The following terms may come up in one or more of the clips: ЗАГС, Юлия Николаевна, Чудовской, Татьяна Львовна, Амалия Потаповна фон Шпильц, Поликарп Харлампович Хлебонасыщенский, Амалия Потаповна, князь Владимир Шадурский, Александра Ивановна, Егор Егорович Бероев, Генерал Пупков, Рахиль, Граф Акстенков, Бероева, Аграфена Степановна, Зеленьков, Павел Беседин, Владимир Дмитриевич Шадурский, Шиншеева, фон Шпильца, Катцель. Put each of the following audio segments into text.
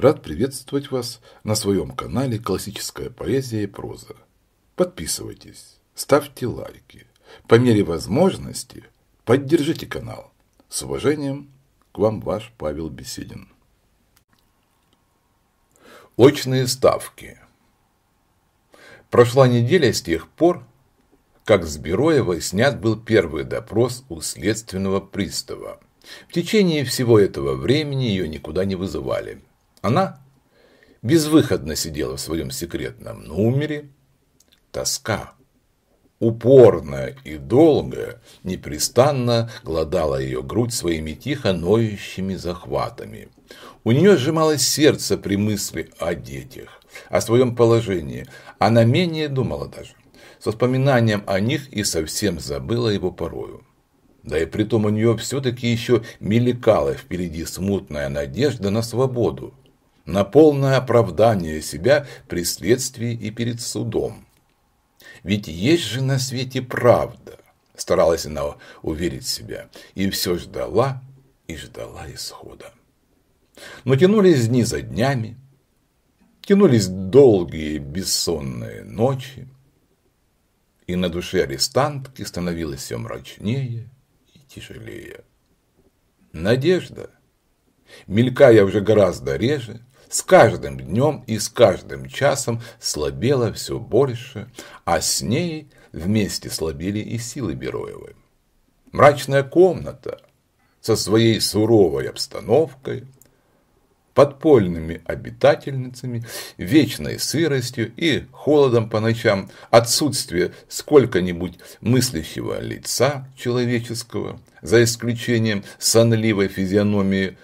Рад приветствовать вас на своем канале «Классическая поэзия и проза». Подписывайтесь, ставьте лайки. По мере возможности поддержите канал. С уважением, к вам ваш Павел Беседин. Очные ставки. Прошла неделя с тех пор, как с Бероева снят был первый допрос у следственного пристава. В течение всего этого времени ее никуда не вызывали. Она безвыходно сидела в своем секретном номере. Тоска, упорная и долгая, непрестанно глодала ее грудь своими тихо ноющими захватами. У нее сжималось сердце при мысли о детях, о своем положении. Она менее думала даже, с воспоминанием о них и совсем забыла его порою. Да и притом у нее все-таки еще мелькала впереди смутная надежда на свободу, на полное оправдание себя при следствии и перед судом. Ведь есть же на свете правда, старалась она уверить себя, и все ждала и ждала исхода. Но тянулись дни за днями, тянулись долгие бессонные ночи, и на душе арестантки становилось все мрачнее и тяжелее. Надежда, мелькая уже гораздо реже, с каждым днем и с каждым часом слабела все больше, а с ней вместе слабели и силы Бероевой. Мрачная комната со своей суровой обстановкой, подпольными обитательницами, вечной сыростью и холодом по ночам, отсутствие сколько-нибудь мыслящего лица человеческого, за исключением сонливой физиономии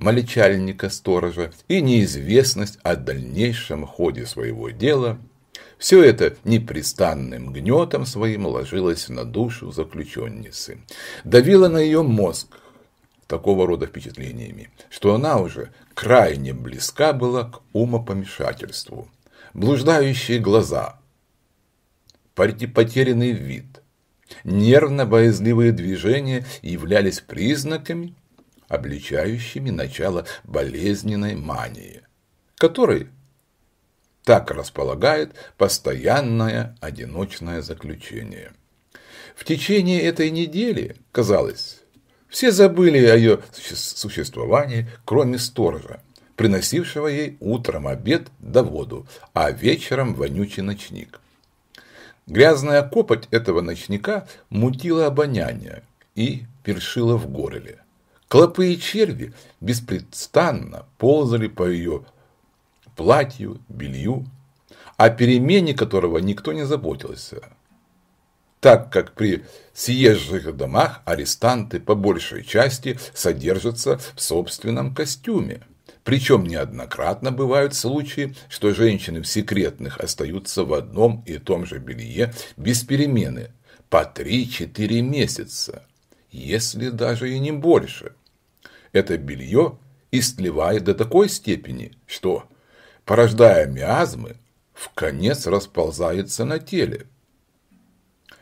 молчальника-сторожа, и неизвестность о дальнейшем ходе своего дела, все это непрестанным гнетом своим ложилось на душу заключенницы, давило на ее мозг такого рода впечатлениями, что она уже крайне близка была к умопомешательству. Блуждающие глаза, потерянный вид, нервно-боязливые движения являлись признаками, обличающими начало болезненной мании, которой так располагает постоянное одиночное заключение. В течение этой недели, казалось, все забыли о ее существовании, кроме сторожа, приносившего ей утром обед да воду, а вечером вонючий ночник. Грязная копоть этого ночника мутила обоняние и першила в горле. Клопы и черви беспрестанно ползали по ее платью, белью, о перемене которого никто не заботился, так как при съезжих домах арестанты по большей части содержатся в собственном костюме. Причем неоднократно бывают случаи, что женщины в секретных остаются в одном и том же белье без перемены по 3-4 месяца, если даже и не больше. Это белье истлевает до такой степени, что, порождая миазмы, вконец расползается на теле.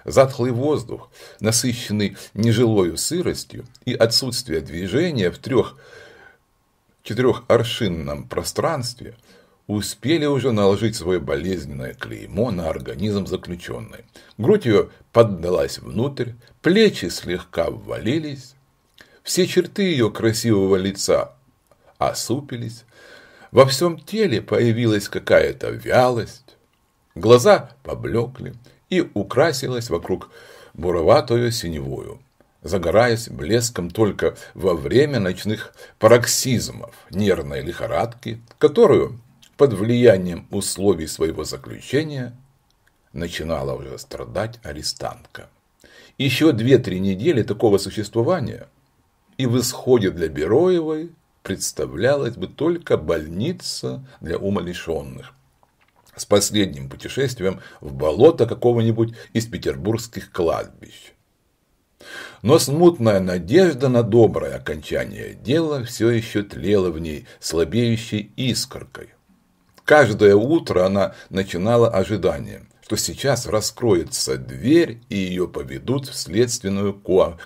Затхлый воздух, насыщенный нежилою сыростью и отсутствие движения в 3-4-аршинном пространстве, успели уже наложить свое болезненное клеймо на организм заключенной. Грудь ее поддалась внутрь, плечи слегка ввалились, все черты ее красивого лица осупились, во всем теле появилась какая-то вялость, глаза поблекли, и украсилась вокруг буроватую синевую, загораясь блеском только во время ночных пароксизмов нервной лихорадки, которую под влиянием условий своего заключения начинала уже страдать арестантка. Еще 2-3 недели такого существования, и в исходе для Бероевой представлялась бы только больница для умалишенных, с последним путешествием в болото какого-нибудь из петербургских кладбищ. Но смутная надежда на доброе окончание дела все еще тлела в ней слабеющей искоркой. Каждое утро она начинала ожиданием, что сейчас раскроется дверь и ее поведут в следственную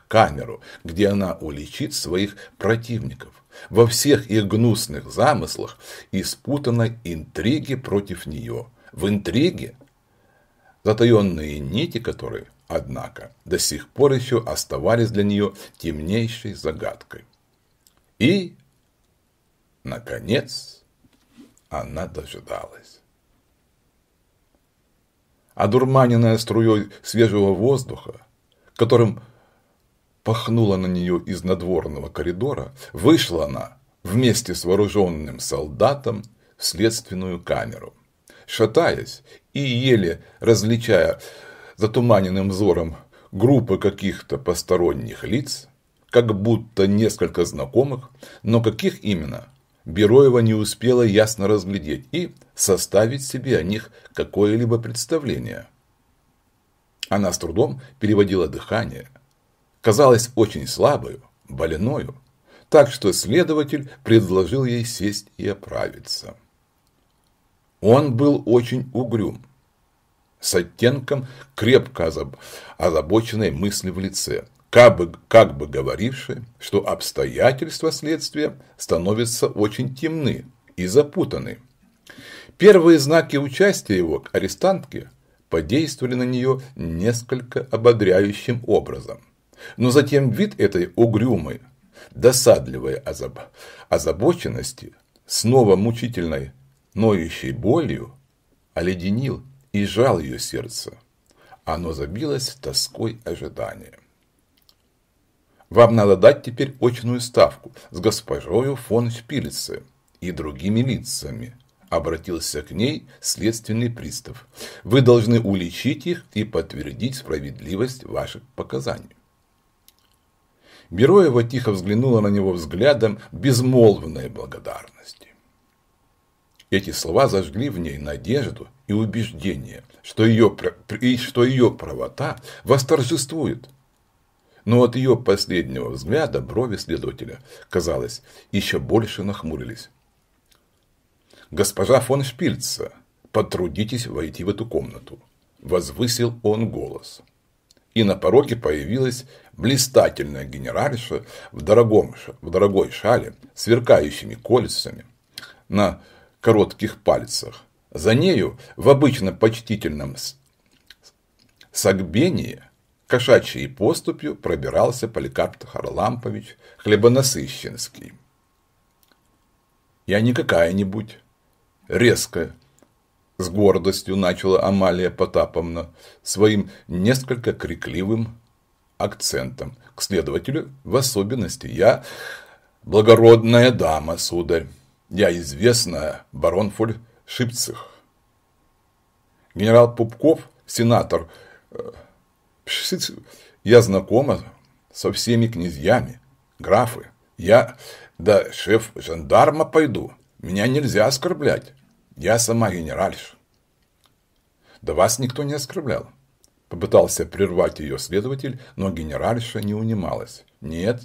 камеру, где она уличит своих противников, Во всех их гнусных замыслах испутаны интриги против нее. В интриге, затаенные нити которые, однако, до сих пор еще оставались для нее темнейшей загадкой. И, наконец, она дожидалась. Одурманенная струей свежего воздуха, которым пахнула на нее из надворного коридора, вышла она вместе с вооруженным солдатом в следственную камеру. Шатаясь и еле различая затуманенным взором группы каких-то посторонних лиц, как будто несколько знакомых, но каких именно, Бероева не успела ясно разглядеть и составить себе о них какое-либо представление. Она с трудом переводила дыхание, казалась очень слабою, больною, так что следователь предложил ей сесть и оправиться. Он был очень угрюм, с оттенком крепко озабоченной мысли в лице, как бы говоривший, что обстоятельства следствия становятся очень темны и запутаны. Первые знаки участия его к арестантке подействовали на нее несколько ободряющим образом. Но затем вид этой угрюмой, досадливой озабоченности, снова мучительной, ноющей болью, оледенил и сжал ее сердце. Оно забилось тоской ожидания. Вам надо дать теперь очную ставку с госпожою фон Шпильце и другими лицами, обратился к ней следственный пристав. Вы должны уличить их и подтвердить справедливость ваших показаний. Бероева тихо взглянула на него взглядом безмолвной благодарности. Эти слова зажгли в ней надежду и убеждение, что ее правота восторжествует. Но от ее последнего взгляда брови следователя, казалось, еще больше нахмурились. «Госпожа фон Шпильца, потрудитесь войти в эту комнату», – возвысил он голос. И на пороге появилась блистательная генеральша в дорогой шале, сверкающими кольцами на коротких пальцах. За нею в обычно почтительном сагбении кошачьей поступью пробирался Поликарп Харлампович Хлебонасыщенский. «Я не какая-нибудь», – резко, с гордостью начала Амалия Потаповна своим несколько крикливым акцентом к следователю, в особенности: «Я благородная дама, сударь. Я известная барон фон Шипцих». Генерал Пупков, сенатор, я знакома со всеми князьями, графы. Я до шеф жандарма пойду. Меня нельзя оскорблять. Я сама генеральша». «Да вас никто не оскорблял», — попытался прервать ее следователь, но генеральша не унималась. «Нет,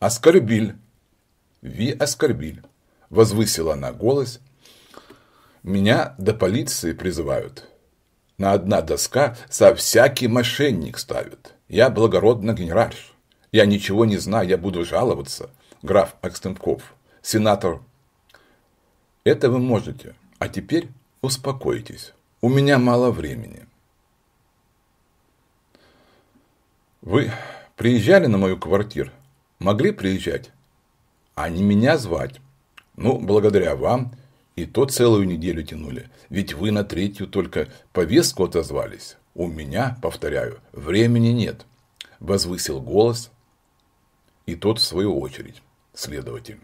оскорбиль. Ви оскорбиль», — возвысила она голос. «Меня до полиции призывают. На одна доска со всякий мошенник ставит. Я благородна генеральша. Я ничего не знаю, я буду жаловаться. Граф Акстенков, сенатор». «Это вы можете. А теперь успокойтесь. У меня мало времени. Вы приезжали на мою квартиру? Могли приезжать? А не меня звать. Ну, благодаря вам, и то целую неделю тянули. Ведь вы на третью только повестку отозвались. У меня, повторяю, времени нет», — возвысил голос и тот в свою очередь следователь.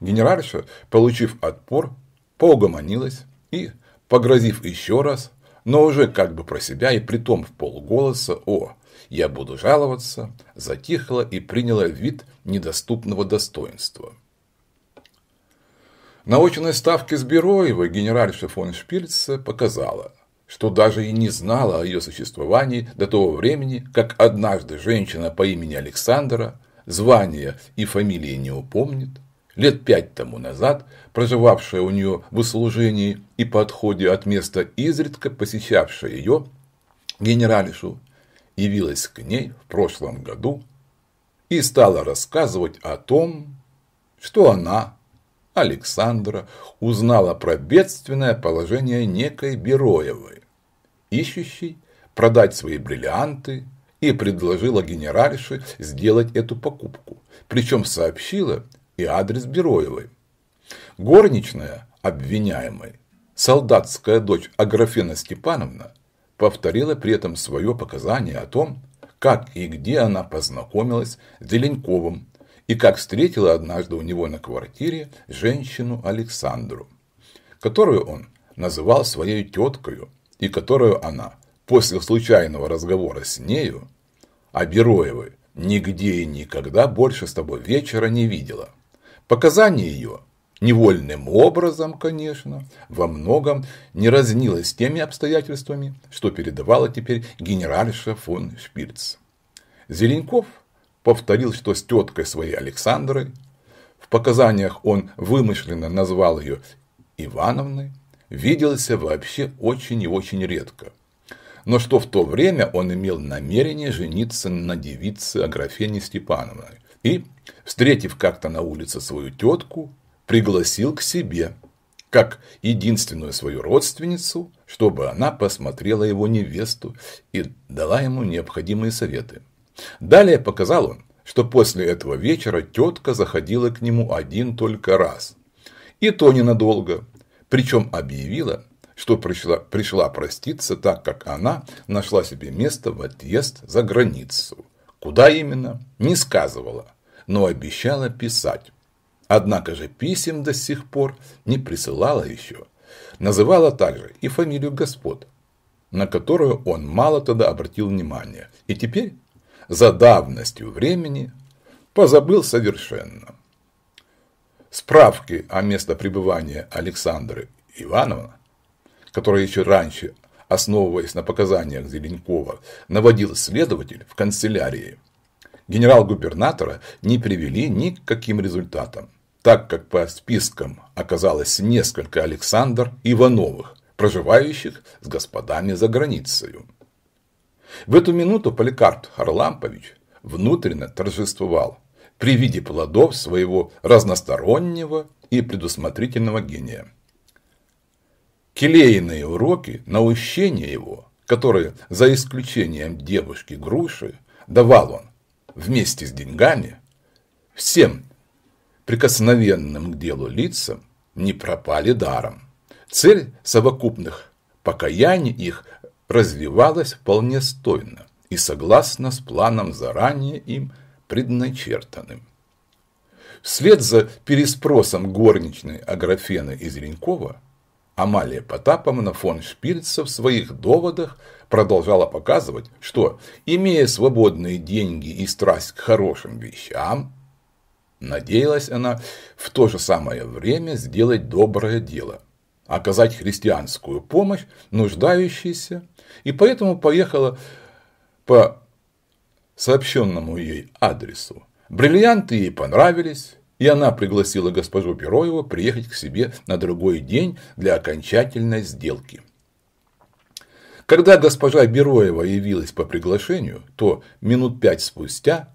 Генеральша, получив отпор, поугомонилась и, погрозив еще раз, но уже как бы про себя и притом в полголоса: «О, я буду жаловаться», затихла и приняла вид недоступного достоинства. На очной ставке с Бероевой генеральша фон Шпильца показала, что даже и не знала о ее существовании до того времени, как однажды женщина по имени Александра, звания и фамилии не упомнит, лет 5 тому назад, проживавшая у нее в услужении и по отходе от места изредка посещавшая ее, генеральшу, явилась к ней в прошлом году и стала рассказывать о том, что она, Александра, узнала про бедственное положение некой Бероевой, ищущей продать свои бриллианты, и предложила генеральше сделать эту покупку, причем сообщила и адрес Бероевой. Горничная обвиняемой, солдатская дочь Аграфена Степановна, повторила при этом свое показание о том, как и где она познакомилась с Зеленьковым и как встретила однажды у него на квартире женщину Александру, которую он называл своей теткою и которую она после случайного разговора с нею о Бероевой нигде и никогда больше с того вечера не видела. Показания ее, невольным образом, конечно, во многом не разнилось с теми обстоятельствами, что передавала теперь генеральша фон Шпильц. Зеленьков повторил, что с теткой своей Александрой, в показаниях он вымышленно назвал ее Ивановной, виделся вообще очень и очень редко, но что в то время он имел намерение жениться на девице Аграфене Степановной и, встретив как-то на улице свою тетку, пригласил к себе, как единственную свою родственницу, чтобы она посмотрела его невесту и дала ему необходимые советы. Далее показал он, что после этого вечера тетка заходила к нему один только раз, и то ненадолго, причем объявила, что пришла проститься, так как она нашла себе место в отъезд за границу. Куда именно, не сказывала, но обещала писать. Однако же писем до сих пор не присылала еще. Называла также и фамилию господ, на которую он мало тогда обратил внимание, и теперь, за давностью времени, позабыл совершенно. Справки о местопребывании Александры Ивановны, которое еще раньше, основываясь на показаниях Зеленькова, наводил следователь в канцелярии генерал-губернатора, не привели ни к каким результатам, так как по спискам оказалось несколько Александр Ивановых, проживающих с господами за границей. В эту минуту Поликарп Харлампович внутренне торжествовал при виде плодов своего разностороннего и предусмотрительного гения. Келейные уроки, наущения его, которые, за исключением девушки Груши, давал он вместе с деньгами всем прикосновенным к делу лицам, не пропали даром. Цель совокупных покаяний их развивалась вполне стойно и согласно с планом, заранее им предначертанным. Вслед за переспросом горничной Аграфены и Зеленькова Амалия Потаповна фон Шпильца в своих доводах продолжала показывать, что, имея свободные деньги и страсть к хорошим вещам, надеялась она в то же самое время сделать доброе дело, оказать христианскую помощь нуждающейся, и поэтому поехала по сообщенному ей адресу. Бриллианты ей понравились, и она пригласила госпожу Бероеву приехать к себе на другой день для окончательной сделки. Когда госпожа Бероева явилась по приглашению, то минут 5 спустя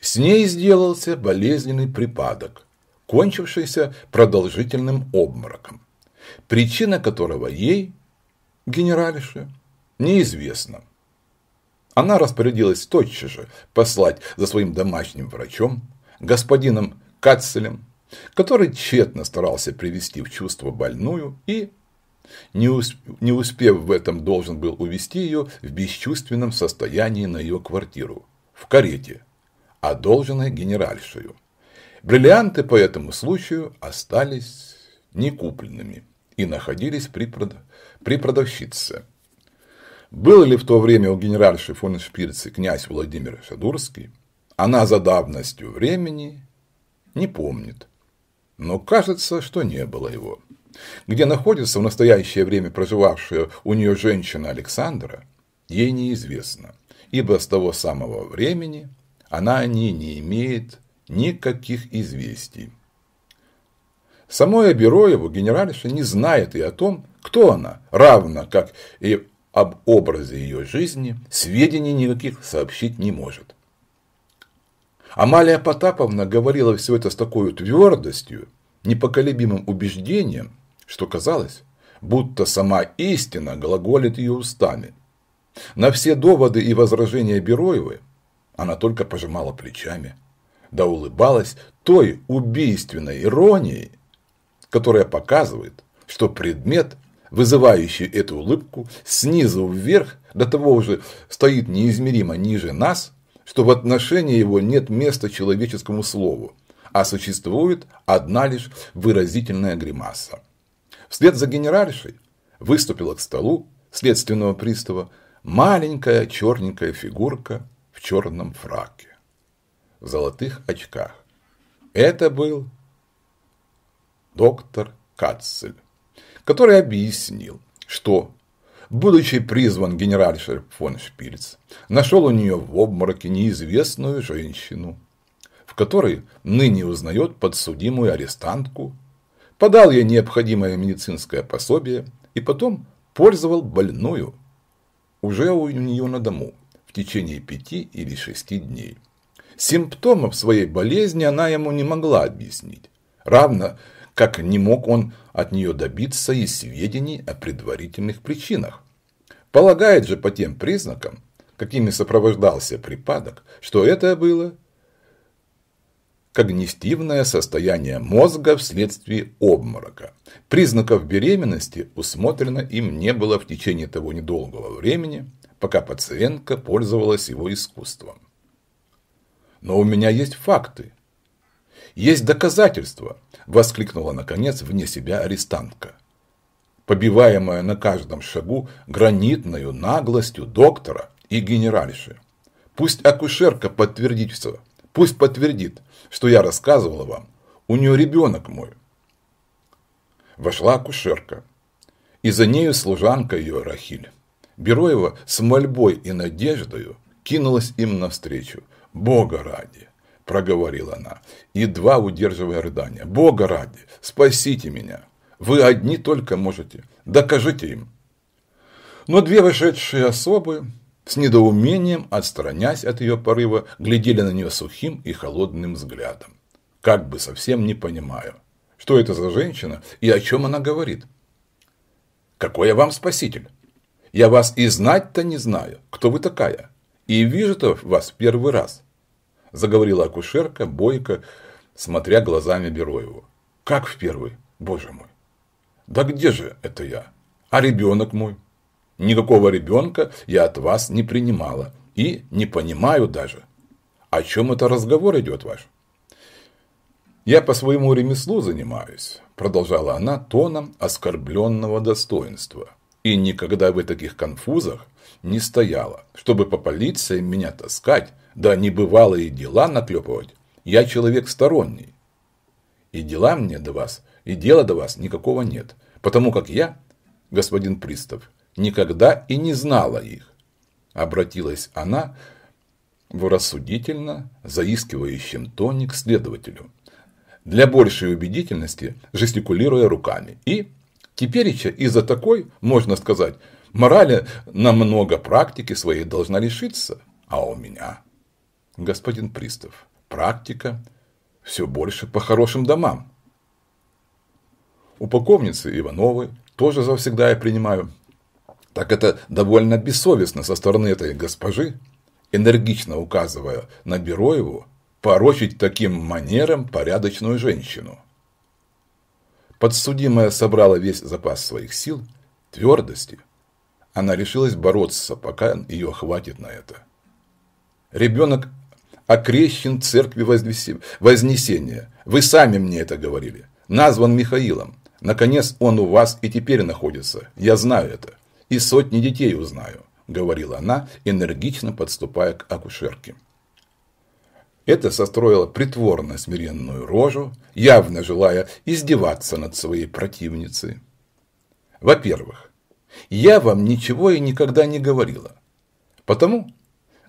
с ней сделался болезненный припадок, кончившийся продолжительным обмороком, причина которого ей, генеральше, неизвестна. Она распорядилась тотчас же послать за своим домашним врачом, господином Катцелем, который тщетно старался привести в чувство больную и, не успев в этом, должен был увезти ее в бесчувственном состоянии на ее квартиру, в карете, одолженной генеральшею. Бриллианты по этому случаю остались некупленными и находились при продавщице. Был ли в то время у генеральши фон Шпильцы князь Владимир Шадурский, она за давностью времени не помнит, но кажется, что не было его. Где находится в настоящее время проживавшая у нее женщина Александра, ей неизвестно, ибо с того самого времени она о ней не имеет никаких известий. Самой Бероеву генеральша не знает и о том, кто она, равно как и об образе ее жизни, сведений никаких сообщить не может. Амалия Потаповна говорила все это с такой твердостью, непоколебимым убеждением, что казалось, будто сама истина глаголит ее устами. На все доводы и возражения Бероевой она только пожимала плечами, да улыбалась той убийственной иронией, которая показывает, что предмет, вызывающий эту улыбку, снизу вверх до того уже стоит неизмеримо ниже нас, что в отношении его нет места человеческому слову, а существует одна лишь выразительная гримаса. Вслед за генеральшей выступила к столу следственного пристава маленькая черненькая фигурка в черном фраке, в золотых очках. Это был доктор Катцель, который объяснил, что, будучи призван генеральшей фон Шпильц, нашел у нее в обмороке неизвестную женщину, в которой ныне узнает подсудимую арестантку, подал ей необходимое медицинское пособие и потом пользовал больную, уже у нее на дому, в течение 5 или 6 дней. Симптомов своей болезни она ему не могла объяснить, равно как не мог он от нее добиться и сведений о предварительных причинах. Полагает же по тем признакам, какими сопровождался припадок, что это было когнитивное состояние мозга вследствие обморока. Признаков беременности усмотрено им не было в течение того недолгого времени, пока пациентка пользовалась его искусством. «Но у меня есть факты. Есть доказательства», — воскликнула наконец вне себя арестантка, побиваемая на каждом шагу гранитною наглостью доктора и генеральши. «Пусть акушерка подтвердит все, пусть подтвердит, что я рассказывала вам. У нее ребенок мой». Вошла акушерка, и за нею служанка ее Рахиль. Бероева с мольбой и надеждою кинулась им навстречу. «Бога ради», — проговорила она, едва удерживая рыдания, — «Бога ради, спасите меня. Вы одни только можете. Докажите им». Но две вошедшие особы, с недоумением, отстранясь от ее порыва, глядели на нее сухим и холодным взглядом, как бы совсем не понимая, что это за женщина и о чем она говорит. «Какой я вам спаситель? Я вас и знать-то не знаю. Кто вы такая? И вижу-то вас в первый раз», — заговорила акушерка, бойко смотря глазами Бероеву. «Как в первый? Боже мой! Да где же это я? А ребенок мой? Никакого ребенка я от вас не принимала и не понимаю даже, о чем это разговор идет ваш». «Я по своему ремеслу занимаюсь», — продолжала она тоном оскорбленного достоинства, — «и никогда в таких конфузах не стояла, чтобы по полиции меня таскать, да небывалые дела наклепывать. Я человек сторонний, и дела мне до вас, и дела до вас никакого нет, потому как я, господин пристав, никогда и не знала их». Обратилась она в рассудительно заискивающем тоне к следователю, для большей убедительности жестикулируя руками. «И тепереча из-за такой, можно сказать, морали намного практики своей должна лишиться, а у меня, господин пристав, практика все больше по хорошим домам. У полковницы Ивановой тоже завсегда я принимаю. Так это довольно бессовестно со стороны этой госпожи, энергично указывая на Бероеву, порочить таким манером порядочную женщину». Подсудимая собрала весь запас своих сил, твердости. Она решилась бороться, пока ее хватит на это. «Ребенок окрещен церкви Вознесения. Вы сами мне это говорили. Назван Михаилом. Наконец он у вас и теперь находится. Я знаю это. И сотни детей узнаю», — говорила она, энергично подступая к акушерке. Это состроила притворно смиренную рожу, явно желая издеваться над своей противницей. «Во-первых, я вам ничего и никогда не говорила, потому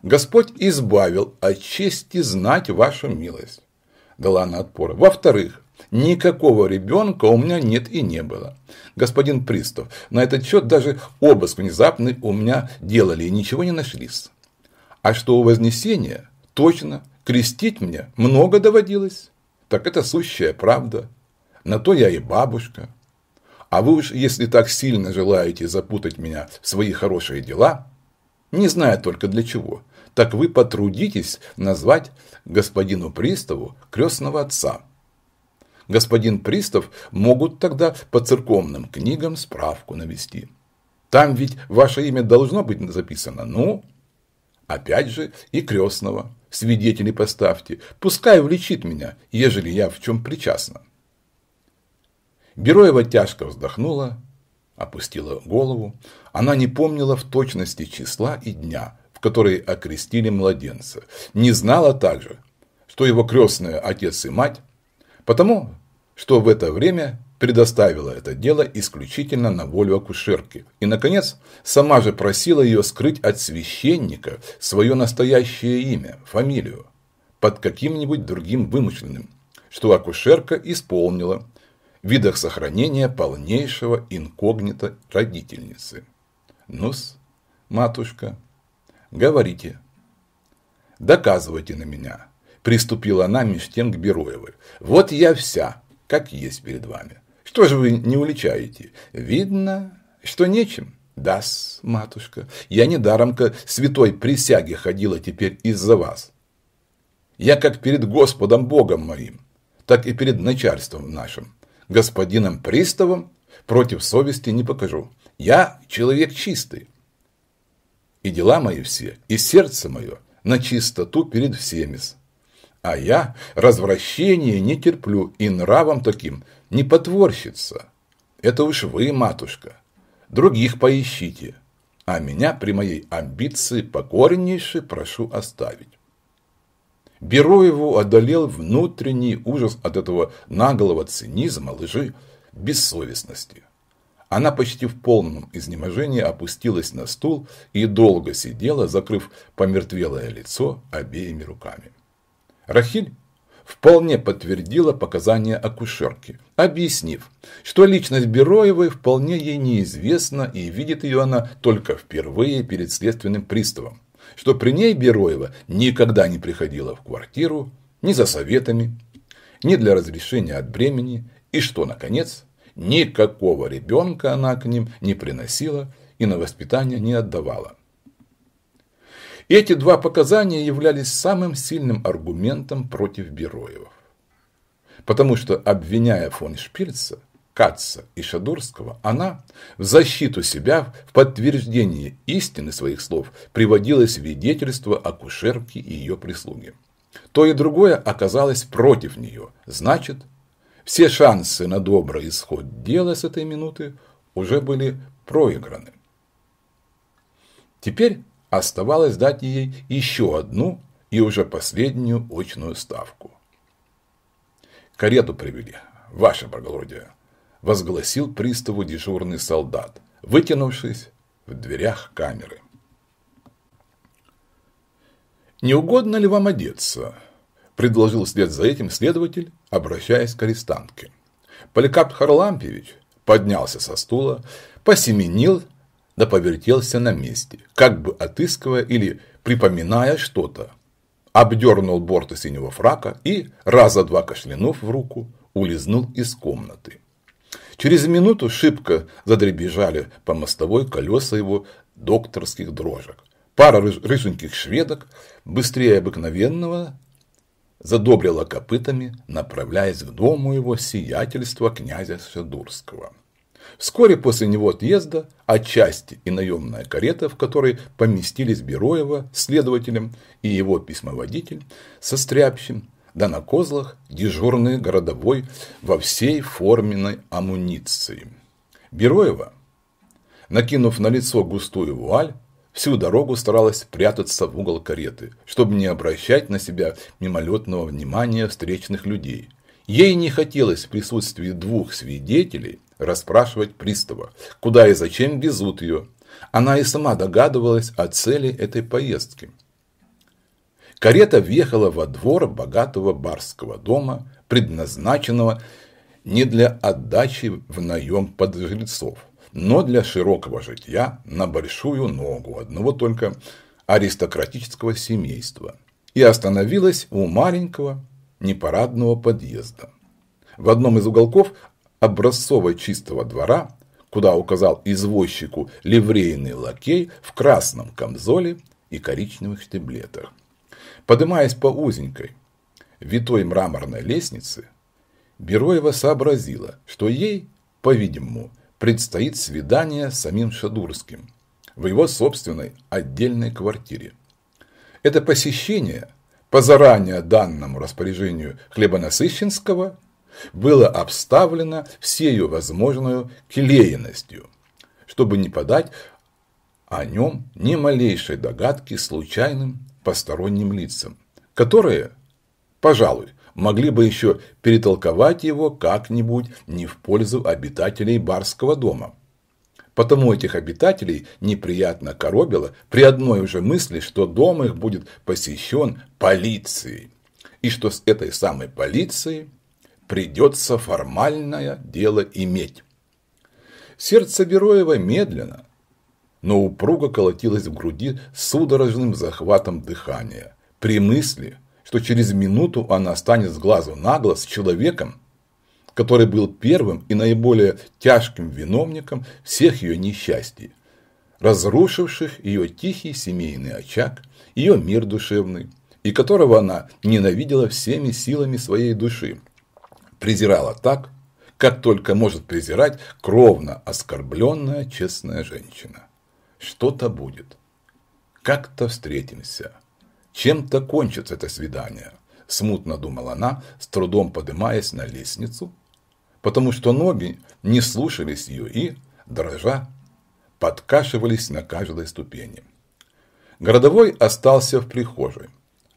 Господь избавил от чести знать вашу милость», — дала она отпор. «Во-вторых, никакого ребенка у меня нет и не было. Господин пристав, на этот счет даже обыск внезапный у меня делали и ничего не нашлись. А что у Вознесения, точно, крестить мне много доводилось. Так это сущая правда. На то я и бабушка. А вы уж, если так сильно желаете запутать меня в свои хорошие дела, не знаю только для чего, так вы потрудитесь назвать господину приставу крестного отца. Господин пристав могут тогда по церковным книгам справку навести. Там ведь ваше имя должно быть записано. Ну, опять же, и крестного. Свидетелей поставьте. Пускай влечит меня, ежели я в чем причастна. Бероева тяжко вздохнула, опустила голову. Она не помнила в точности числа и дня, в которые окрестили младенца. Не знала также, что его крестные отец и мать, потому что в это время предоставила это дело исключительно на волю акушерки. И, наконец, сама же просила ее скрыть от священника свое настоящее имя, фамилию, под каким-нибудь другим вымышленным, что акушерка исполнила в видах сохранения полнейшего инкогнито родительницы. Ну-с, матушка, говорите, доказывайте на меня. Приступила она меж тем к Бероевой. Вот я вся, как есть перед вами. Что же вы не уличаете? Видно, что нечем. Да-с, матушка, я недаром ко святой присяге ходила теперь из-за вас. Я как перед Господом Богом моим, так и перед начальством нашим, господином приставом, против совести не покажу. Я человек чистый. И дела мои все, и сердце мое на чистоту перед всеми-с. А я развращения не терплю и нравом таким не потворщица. Это уж вы, матушка, других поищите, а меня при моей амбиции покорнейше прошу оставить. Бероеву одолел внутренний ужас от этого наглого цинизма, лжи, бессовестности. Она почти в полном изнеможении опустилась на стул и долго сидела, закрыв помертвелое лицо обеими руками. Рахиль вполне подтвердила показания акушерки, объяснив, что личность Бероевой вполне ей неизвестна и видит ее она только впервые перед следственным приставом, что при ней Бероева никогда не приходила в квартиру ни за советами, ни для разрешения от бремени, и что, наконец, никакого ребенка она к ним не приносила и на воспитание не отдавала. Эти два показания являлись самым сильным аргументом против Бероевых. Потому что, обвиняя фон Шпильца, Катца и Шадурского, она в защиту себя, в подтверждении истины своих слов, приводила свидетельство акушерки и ее прислуги. То и другое оказалось против нее. Значит, все шансы на добрый исход дела с этой минуты уже были проиграны. Теперь оставалось дать ей еще одну и уже последнюю очную ставку. «Карету привели, ваше благородие», – возгласил приставу дежурный солдат, вытянувшись в дверях камеры. «Не угодно ли вам одеться?» – предложил вслед за этим следователь, обращаясь к арестантке. Поликарп Харлампович поднялся со стула, посеменил, да повертелся на месте, как бы отыскивая или припоминая что-то. Обдернул борты синего фрака и, раза два кашлянув в руку, улизнул из комнаты. Через минуту шибко задребезжали по мостовой колеса его докторских дрожек. Пара рыженьких шведок, быстрее обыкновенного, задобрила копытами, направляясь к дому его сиятельства князя Шадурского. Вскоре после него отъезда, отчасти и наемная карета, в которой поместились Бероева, следователем и его письмоводитель, со стряпчим, да на козлах дежурный городовой во всей форменной амуниции. Бероева, накинув на лицо густую вуаль, всю дорогу старалась прятаться в угол кареты, чтобы не обращать на себя мимолетного внимания встречных людей. Ей не хотелось в присутствии двух свидетелей расспрашивать пристава, куда и зачем везут ее. Она и сама догадывалась о цели этой поездки. Карета въехала во двор богатого барского дома, предназначенного не для отдачи в наем под жильцов, но для широкого житья на большую ногу одного только аристократического семейства. и остановилась у маленького непарадного подъезда. В одном из уголков образцово-чистого двора, куда указал извозчику ливрейный лакей в красном камзоле и коричневых штиблетах. Подымаясь по узенькой, витой мраморной лестнице, Бероева сообразила, что ей, по-видимому, предстоит свидание с самим Шадурским в его собственной отдельной квартире. Это посещение, по заранее данному распоряжению Хлебонасыщенского, было обставлено всею возможную келейностью, чтобы не подать о нем ни малейшей догадки случайным посторонним лицам, которые, пожалуй, могли бы еще перетолковать его как-нибудь не в пользу обитателей барского дома. Потому этих обитателей неприятно коробило при одной уже мысли, что дом их будет посещен полицией, и что с этой самой полицией придется формальное дело иметь. Сердце Бероева медленно, но упруго колотилось в груди судорожным захватом дыхания при мысли, что через минуту она станет с глазу на глаз с человеком, который был первым и наиболее тяжким виновником всех ее несчастий, разрушивших ее тихий семейный очаг, ее мир душевный, и которого она ненавидела всеми силами своей души, презирала так, как только может презирать кровно оскорбленная честная женщина. Что-то будет. Как-то встретимся. Чем-то кончится это свидание, смутно думала она, с трудом поднимаясь на лестницу, потому что ноги не слушались ее и, дрожа, подкашивались на каждой ступени. Городовой остался в прихожей,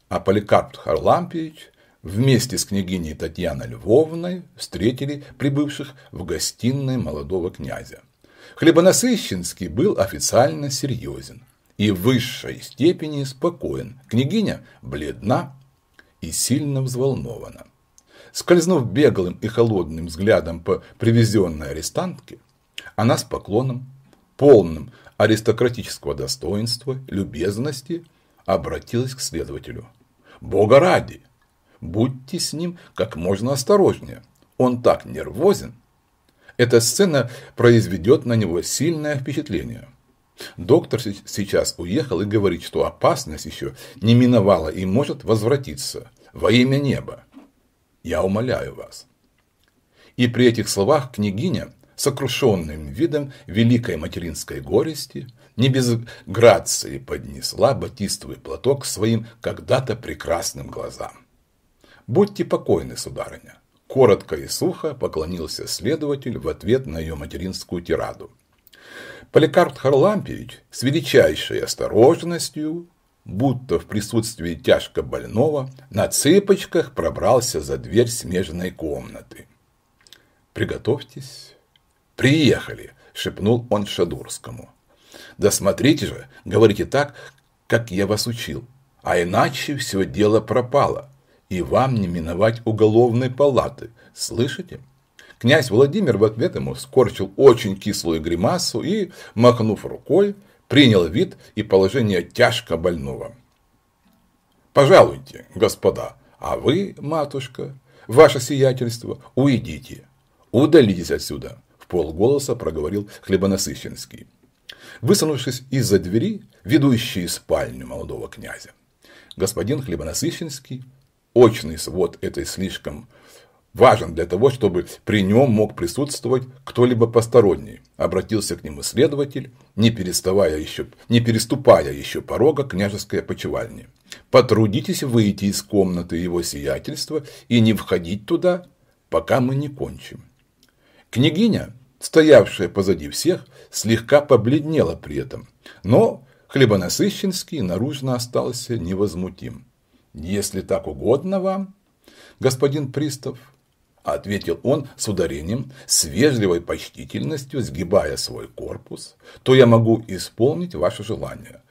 а Поликарп Харлампович вместе с княгиней Татьяной Львовной встретили прибывших в гостиной молодого князя. Хлебонасыщенский был официально серьезен и в высшей степени спокоен. Княгиня бледна и сильно взволнована. Скользнув беглым и холодным взглядом по привезенной арестантке, она с поклоном, полным аристократического достоинства, любезности, обратилась к следователю. «Бога ради! Будьте с ним как можно осторожнее. Он так нервозен. Эта сцена произведет на него сильное впечатление. Доктор сейчас уехал и говорит, что опасность еще не миновала и может возвратиться во имя неба. Я умоляю вас». И при этих словах княгиня, сокрушенным видом великой материнской горести, не без грации поднесла батистовый платок к своим когда-то прекрасным глазам. «Будьте покойны, сударыня», — коротко и сухо поклонился следователь в ответ на ее материнскую тираду. Поликарп Харлампович с величайшей осторожностью, будто в присутствии тяжко больного, на цыпочках пробрался за дверь смежной комнаты. «Приготовьтесь. Приехали», — шепнул он Шадурскому. «Да смотрите же, говорите так, как я вас учил, а иначе все дело пропало, и вам не миновать уголовной палаты. Слышите?» Князь Владимир в ответ ему скорчил очень кислую гримасу и, махнув рукой, принял вид и положение тяжко больного. «Пожалуйте, господа, а вы, матушка, ваше сиятельство, уйдите, удалитесь отсюда», — в полголоса проговорил Хлебонасыщенский, высунувшись из-за двери, ведущей в спальню молодого князя. Господин Хлебонасыщенский, очный свод этой слишком важен для того, чтобы при нем мог присутствовать кто-либо посторонний, обратился к нему следователь, не переступая еще порога княжеской опочивальни. «Потрудитесь выйти из комнаты его сиятельства и не входить туда, пока мы не кончим». Княгиня, стоявшая позади всех, слегка побледнела при этом, но Хлебонасыщенский наружно остался невозмутим. «Если так угодно вам, господин пристав, — ответил он с ударением, с вежливой почтительностью, сгибая свой корпус, — то я могу исполнить ваше желание.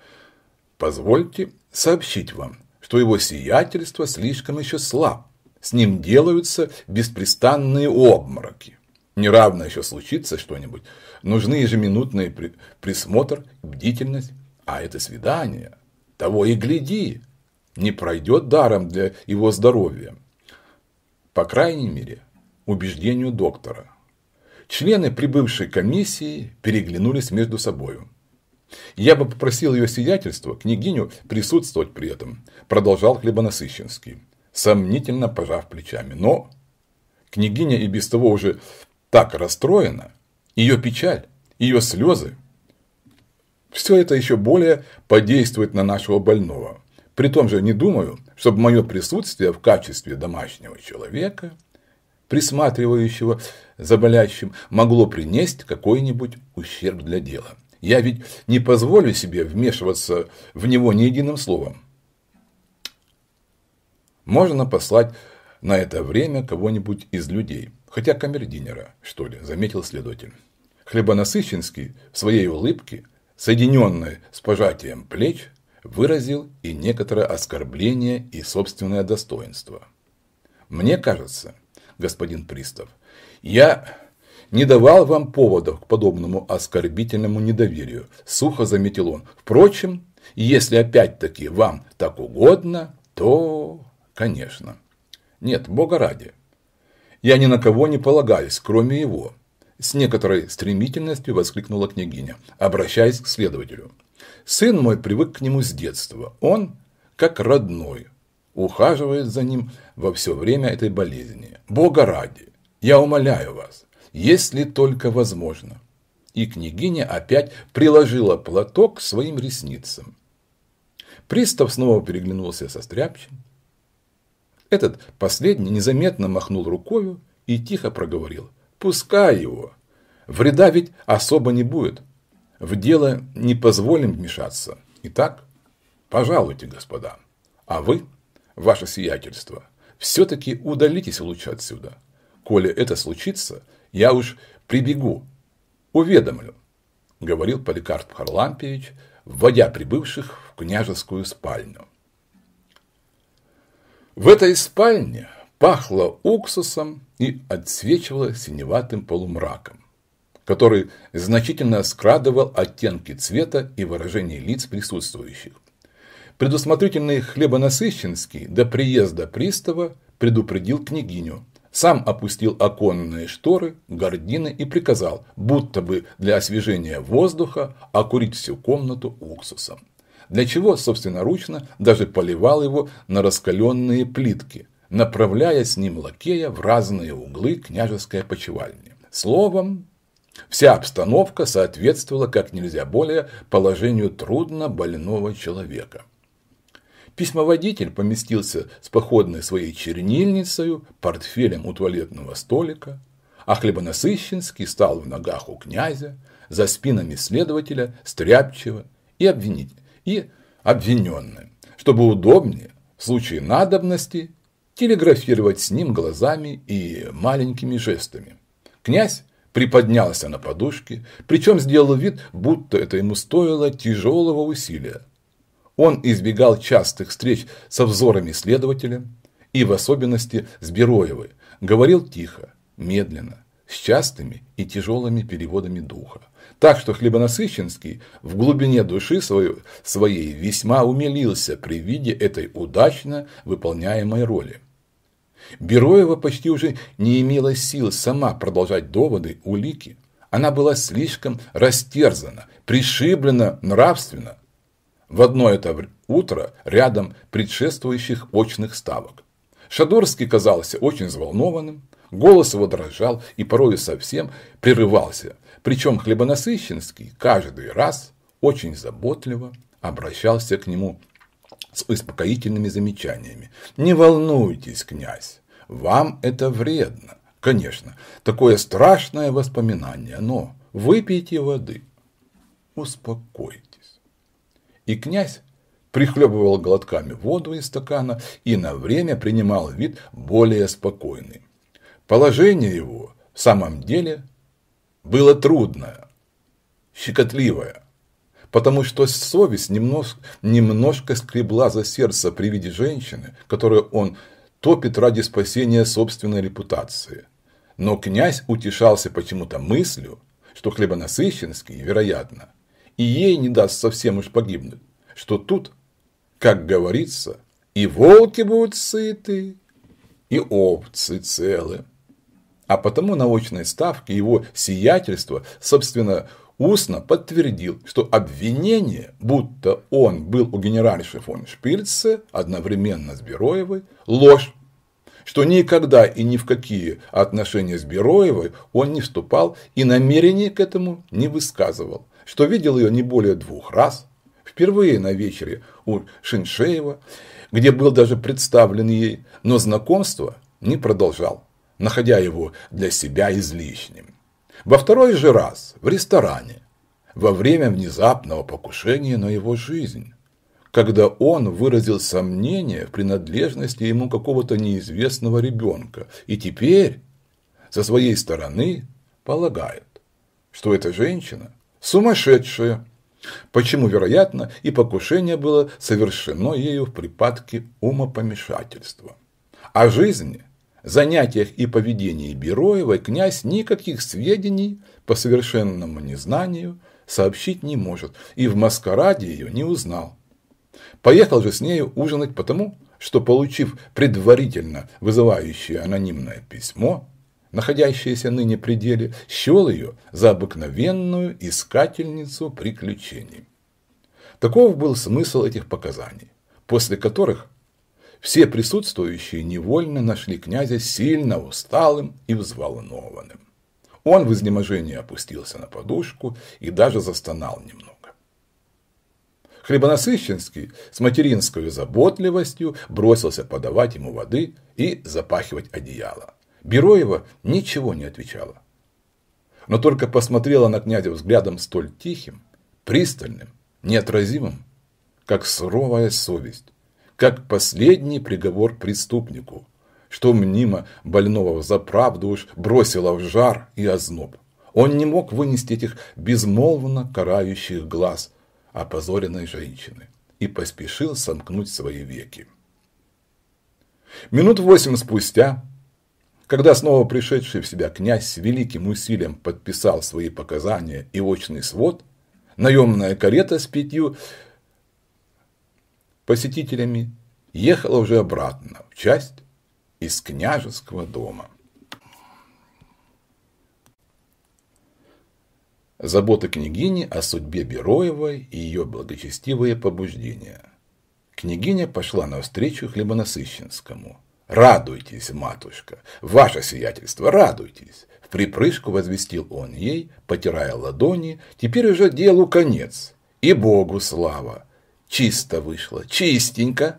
Позвольте сообщить вам, что его сиятельство слишком еще слаб, с ним делаются беспрестанные обмороки. Неравно еще случится что-нибудь, нужны ежеминутный присмотр, бдительность, а это свидание, того и гляди, не пройдет даром для его здоровья. По крайней мере, убеждению доктора. Члены прибывшей комиссии переглянулись между собою. «Я бы попросил ее сиятельство, княгиню, присутствовать при этом», – продолжал Хлебонасыщенский, сомнительно пожав плечами. Но княгиня и без того уже так расстроена, ее печаль, ее слезы. Все это еще более подействует на нашего больного. При том же не думаю, чтобы мое присутствие в качестве домашнего человека, присматривающего за болящим, могло принести какой-нибудь ущерб для дела. Я ведь не позволю себе вмешиваться в него ни единым словом. Можно послать на это время кого-нибудь из людей, хотя камердинера, что ли, заметил следователь. Хлебонасыщенский в своей улыбке, соединенной с пожатием плеч, выразил и некоторое оскорбление и собственное достоинство. Мне кажется, господин пристав, я не давал вам поводов к подобному оскорбительному недоверию, сухо заметил он. Впрочем, если опять-таки вам так угодно, то, конечно. Нет, бога ради. Я ни на кого не полагаюсь, кроме его. С некоторой стремительностью воскликнула княгиня, обращаясь к следователю. Сын мой привык к нему с детства. Он, как родной, ухаживает за ним во все время этой болезни. Бога ради, я умоляю вас, если только возможно. И княгиня опять приложила платок к своим ресницам. Пристав снова переглянулся со стряпчим. Этот последний незаметно махнул рукою и тихо проговорил. Пускай его. Вреда ведь особо не будет. В дело не позволим вмешаться. Итак, пожалуйте, господа. А вы, ваше сиятельство, все-таки удалитесь лучше отсюда. Коли это случится, я уж прибегу, уведомлю, говорил Поликарп Харлампович, вводя прибывших в княжескую спальню. В этой спальне пахло уксусом и отсвечивало синеватым полумраком, который значительно скрадывал оттенки цвета и выражений лиц присутствующих. Предусмотрительный Хлебонасыщенский до приезда пристава предупредил княгиню, сам опустил оконные шторы, гардины и приказал, будто бы для освежения воздуха, окурить всю комнату уксусом. Для чего собственноручно даже поливал его на раскаленные плитки, направляя с ним лакея в разные углы княжеской опочивальни. Словом, вся обстановка соответствовала как нельзя более положению трудно больного человека. Письмоводитель поместился с походной своей чернильницей, портфелем у туалетного столика, а Хлебонасыщенский стал в ногах у князя, за спинами следователя, стряпчего и обвиненным, чтобы удобнее, в случае надобности, телеграфировать с ним глазами и маленькими жестами. Князь приподнялся на подушке, причем сделал вид, будто это ему стоило тяжелого усилия. Он избегал частых встреч со взорами следователя и в особенности с Бероевой, говорил тихо, медленно, с частыми и тяжелыми переводами духа. Так что Хлебонасыщенский в глубине души своей весьма умилился при виде этой удачно выполняемой роли. Бероева почти уже не имела сил сама продолжать доводы, улики. Она была слишком растерзана, пришиблена нравственно в одно это утро рядом предшествующих очных ставок. Шадурский казался очень взволнованным, голос его дрожал и порою совсем прерывался. Причем Хлебонасыщенский каждый раз очень заботливо обращался к нему с успокоительными замечаниями. «Не волнуйтесь, князь, вам это вредно. Конечно, такое страшное воспоминание, но выпейте воды, успокойтесь». И князь прихлебывал глотками воду из стакана и на время принимал вид более спокойный. Положение его в самом деле было трудное, щекотливое, потому что совесть немножко скребла за сердце при виде женщины, которую он топит ради спасения собственной репутации. Но князь утешался почему-то мыслью, что Хлебонасыщенский, вероятно, и ей не даст совсем уж погибнуть, что тут, как говорится, и волки будут сыты, и овцы целы. А потому на очной ставке его сиятельство, собственно, устно подтвердил, что обвинение, будто он был у генеральши фон Шпильца одновременно с Бероевой, ложь, что никогда и ни в какие отношения с Бероевой он не вступал и намерений к этому не высказывал, что видел ее не более 2 раз, впервые на вечере у Шиншеева, где был даже представлен ей, но знакомство не продолжал, находя его для себя излишним. Во 2-й же раз в ресторане, во время внезапного покушения на его жизнь, когда он выразил сомнение в принадлежности ему какого-то неизвестного ребенка, и теперь со своей стороны полагает, что эта женщина сумасшедшая, почему, вероятно, и покушение было совершено ею в припадке умопомешательства. О жизни, занятиях и поведении Бероевой князь никаких сведений по совершенному незнанию сообщить не может и в маскараде ее не узнал. Поехал же с нею ужинать потому, что, получив предварительно вызывающее анонимное письмо, находящееся ныне при деле, счел ее за обыкновенную искательницу приключений. Таков был смысл этих показаний, после которых все присутствующие невольно нашли князя сильно усталым и взволнованным. Он в изнеможении опустился на подушку и даже застонал немного. Хлебонасыщенский с материнской заботливостью бросился подавать ему воды и запахивать одеяло. Бероева ничего не отвечала, но только посмотрела на князя взглядом столь тихим, пристальным, неотразимым, как суровая совесть, как последний приговор преступнику, что мнимо больного за правду уж бросило в жар и озноб. Он не мог вынести этих безмолвно карающих глаз опозоренной женщины и поспешил сомкнуть свои веки. Минут 8 спустя, когда снова пришедший в себя князь с великим усилием подписал свои показания и очный свод, наемная карета с 5 посетителями ехала уже обратно в часть из княжеского дома. Заботы княгини о судьбе Бероевой и ее благочестивые побуждения. Княгиня пошла навстречу Хлебонасыщенскому. «Радуйтесь, матушка, ваше сиятельство, радуйтесь!» В припрыжку возвестил он ей, потирая ладони. «Теперь уже делу конец, и Богу слава! Чисто вышло, чистенько!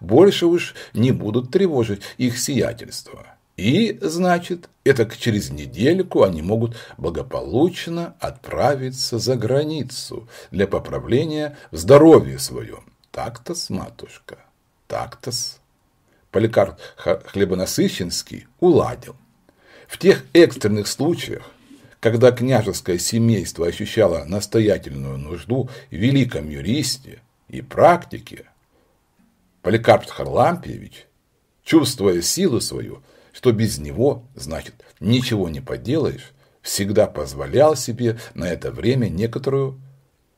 Больше уж не будут тревожить их сиятельство. И, значит, этак через недельку они могут благополучно отправиться за границу для поправления в здоровье своем. Так-то-с, матушка, так-то-с!» Поликарп Хлебонасыщенский уладил. В тех экстренных случаях, когда княжеское семейство ощущало настоятельную нужду в великом юристе и практике, Поликарп Харлампович, чувствуя силу свою, что без него, значит, ничего не поделаешь, всегда позволял себе на это время некоторую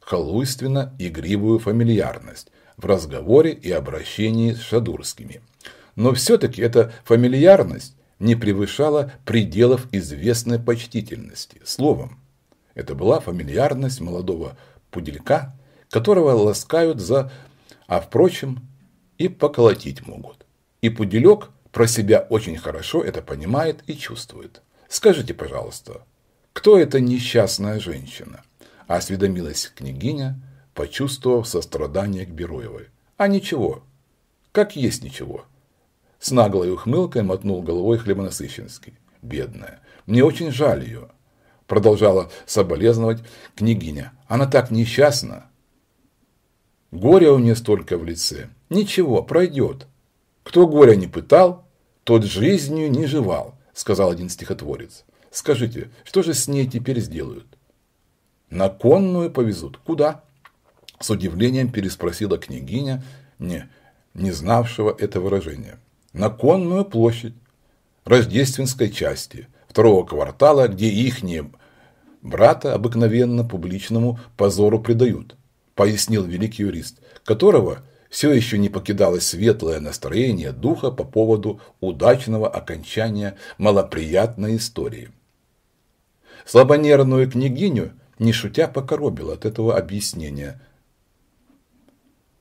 холуйственно-игривую фамильярность в разговоре и обращении с Шадурскими. Но все-таки эта фамильярность не превышала пределов известной почтительности. Словом, это была фамильярность молодого пуделька, которого ласкают а впрочем, и поколотить могут. И пуделек про себя очень хорошо это понимает и чувствует. «Скажите, пожалуйста, кто эта несчастная женщина?» — осведомилась княгиня, почувствовав сострадание к Бероевой. «А ничего, как есть ничего», — с наглой ухмылкой мотнул головой Хлебонасыщенский. «Бедная, мне очень жаль ее», — продолжала соболезновать княгиня. «Она так несчастна. Горе у нее столько в лице. Ничего, пройдет. Кто горя не пытал, тот жизнью не живал», — сказал один стихотворец. «Скажите, что же с ней теперь сделают?» «На конную повезут». «Куда?» — с удивлением переспросила княгиня, не знавшего это выражение. «На Конную площадь Рождественской части 2-го квартала, где ихние брата обыкновенно публичному позору предают», — пояснил великий юрист, которого все еще не покидало светлое настроение духа по поводу удачного окончания малоприятной истории. Слабонервную княгиню, не шутя, покоробило от этого объяснения,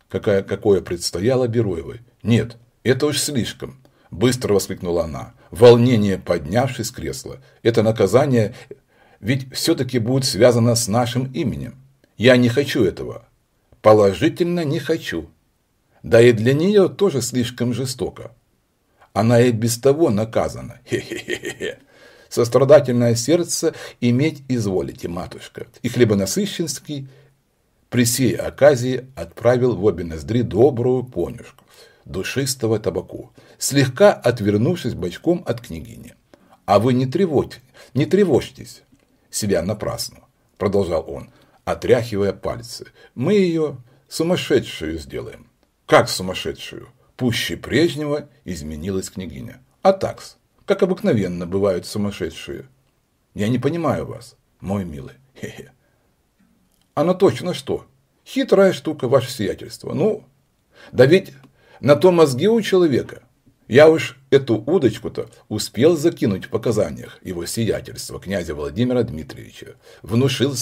какое предстояло Бероевой. «Нет, это уж слишком», – быстро воскликнула она, волнение поднявшись с кресла. «Это наказание ведь все-таки будет связано с нашим именем. Я не хочу этого. Положительно не хочу. Да и для нее тоже слишком жестоко. Она и без того наказана. Хе-хе-хе-хе. Сострадательное сердце иметь изволите, матушка». И Хлебонасыщенский при сей оказии отправил в обе ноздри добрую понюшку душистого табаку, слегка отвернувшись бочком от княгини. «А вы не тревожьтесь себя напрасно», – продолжал он, отряхивая пальцы. «Мы ее сумасшедшую сделаем». «Как сумасшедшую?» Пуще прежнего изменилась княгиня. «А такс, как обыкновенно бывают сумасшедшие. Я не понимаю вас, мой милый». Хе-хе. «Она точно что? Хитрая штука, ваше сиятельство. Ну, да ведь на то мозги у человека. Я уж эту удочку-то успел закинуть в показаниях его сиятельства, князя Владимира Дмитриевича. Внушил,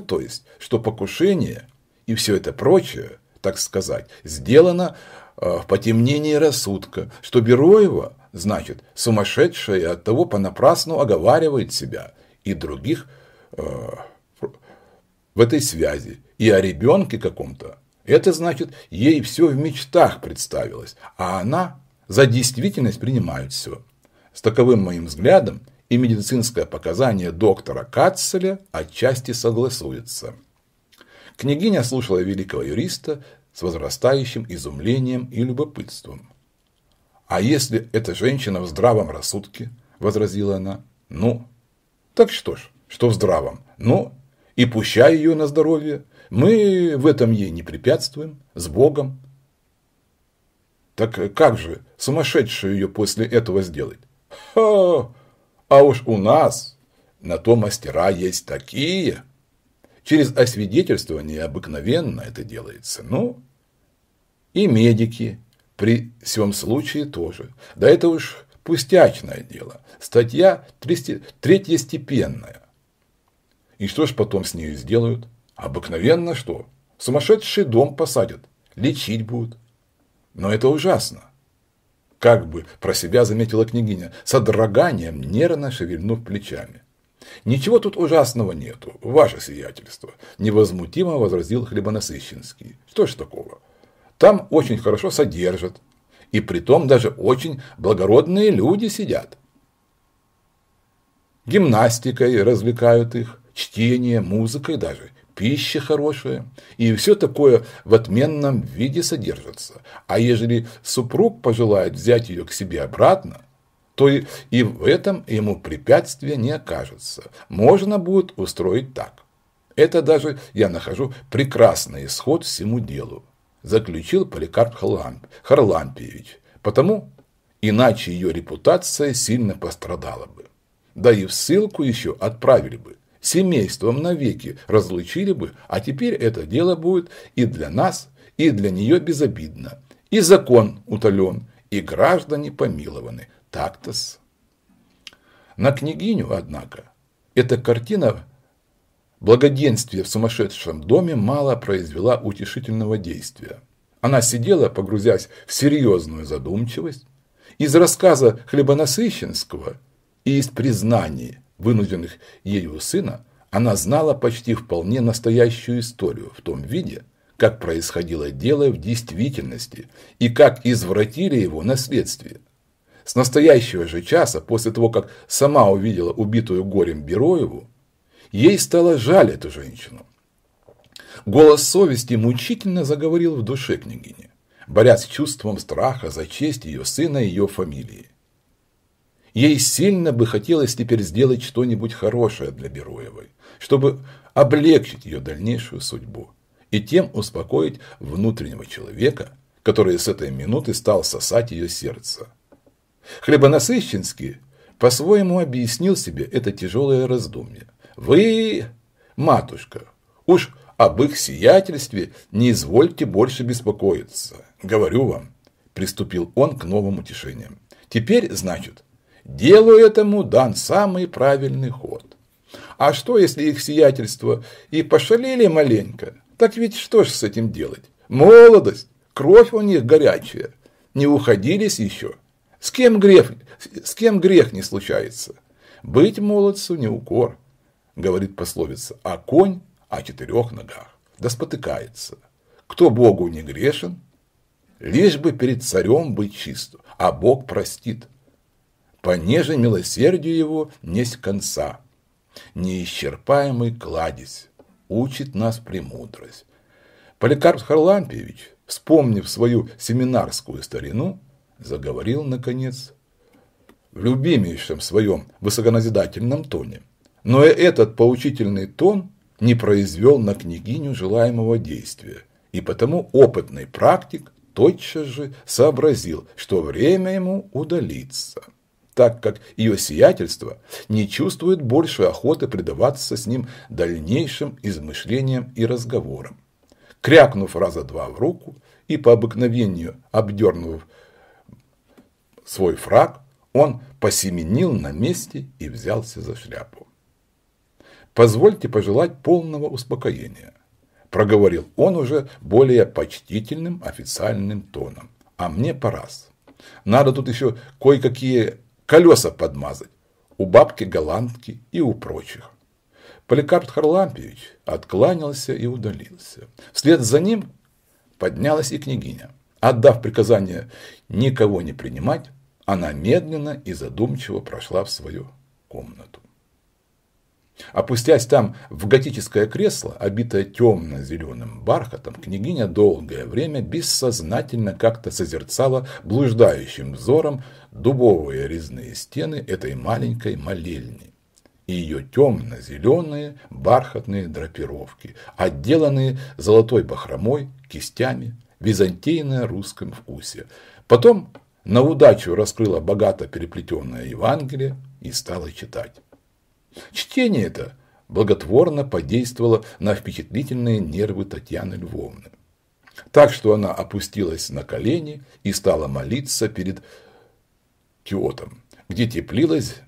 то есть, что покушение и все это прочее, так сказать, сделано в потемнении рассудка, что Бероева, значит, сумасшедшая и оттого понапрасну оговаривает себя и других в этой связи, и о ребенке каком-то. Это значит, ей все в мечтах представилось, а она за действительность принимают все. С таковым моим взглядом и медицинское показание доктора Катцеля отчасти согласуется». Княгиня слушала великого юриста с возрастающим изумлением и любопытством. «А если эта женщина в здравом рассудке?» – возразила она. «Ну, так что ж, что в здравом? Ну, и пущай ее на здоровье. Мы в этом ей не препятствуем. С Богом!» «Так как же сумасшедшую ее после этого сделать?» «Ха! А уж у нас на то мастера есть такие! Через освидетельствование обыкновенно это делается. Ну, и медики при всем случае тоже. Да это уж пустячное дело. Статья третьестепенная. И что ж потом с нею сделают? Обыкновенно что? Сумасшедший дом посадят, лечить будут. Но это ужасно!» Как бы про себя заметила княгиня, с содроганием нервно шевельнув плечами. «Ничего тут ужасного нету, ваше сиятельство», – невозмутимо возразил Хлебонасыщенский. «Что ж такого? Там очень хорошо содержат, и притом даже очень благородные люди сидят. Гимнастикой развлекают их, чтением, музыкой даже. Пища хорошая, и все такое в отменном виде содержится. А ежели супруг пожелает взять ее к себе обратно, то и в этом ему препятствия не окажется. Можно будет устроить так. Это даже, я нахожу, прекрасный исход всему делу», заключил Поликарп Харлампович. «Потому иначе ее репутация сильно пострадала бы. Да и в ссылку еще отправили бы. Семейством навеки разлучили бы, а теперь это дело будет и для нас, и для нее безобидно. И закон утолен, и граждане помилованы. Так-то-с». На княгиню, однако, эта картина благоденствия в сумасшедшем доме мало произвела утешительного действия. Она сидела, погрузясь в серьезную задумчивость. Из рассказа Хлебонасыщенского и из признаний, вынужденных ею сына, она знала почти вполне настоящую историю в том виде, как происходило дело в действительности и как извратили его наследствие. С настоящего же часа, после того, как сама увидела убитую горем Бероеву, ей стало жаль эту женщину. Голос совести мучительно заговорил в душе княгини, борясь с чувством страха за честь ее сына и ее фамилии. Ей сильно бы хотелось теперь сделать что-нибудь хорошее для Бероевой, чтобы облегчить ее дальнейшую судьбу и тем успокоить внутреннего человека, который с этой минуты стал сосать ее сердце. Хлебонасыщенский по-своему объяснил себе это тяжелое раздумье. «Вы, матушка, уж об их сиятельстве не извольте больше беспокоиться. Говорю вам, приступил он к новым утешениям. Теперь, значит, делу этому дан самый правильный ход. А что, если их сиятельство и пошалили маленько? Так ведь что ж с этим делать? Молодость, кровь у них горячая, не уходились еще. С кем грех не случается? Быть молодцу не укор, говорит пословица, а конь о четырех ногах, да спотыкается. Кто Богу не грешен, лишь бы перед царем быть чист, а Бог простит. Понеже милосердию его несть конца, неисчерпаемый кладезь, учит нас премудрость. Поликарп Харлампович, вспомнив свою семинарскую старину, заговорил, наконец, в любимейшем своем высоконазидательном тоне. Но этот поучительный тон не произвел на княгиню желаемого действия, и потому опытный практик тотчас же сообразил, что время ему удалится, так как ее сиятельство не чувствует больше охоты предаваться с ним дальнейшим измышлениям и разговорам. Крякнув раза два в руку и по обыкновению обдернув свой фрак, он посеменил на месте и взялся за шляпу. «Позвольте пожелать полного успокоения», – проговорил он уже более почтительным официальным тоном. «А мне пора. Надо тут еще кое-какие колеса подмазать у бабки-голландки и у прочих». Поликарп Харлампович откланялся и удалился. Вслед за ним поднялась и княгиня. Отдав приказание никого не принимать, она медленно и задумчиво прошла в свою комнату. Опустясь там в готическое кресло, обитое темно-зеленым бархатом, княгиня долгое время бессознательно как-то созерцала блуждающим взором дубовые резные стены этой маленькой молельни и ее темно-зеленые бархатные драпировки, отделанные золотой бахромой, кистями, византийно русском вкусе. Потом на удачу раскрыла богато переплетенное Евангелие и стала читать. Чтение это благотворно подействовало на впечатлительные нервы Татьяны Львовны, так что она опустилась на колени и стала молиться перед киотом, где теплилась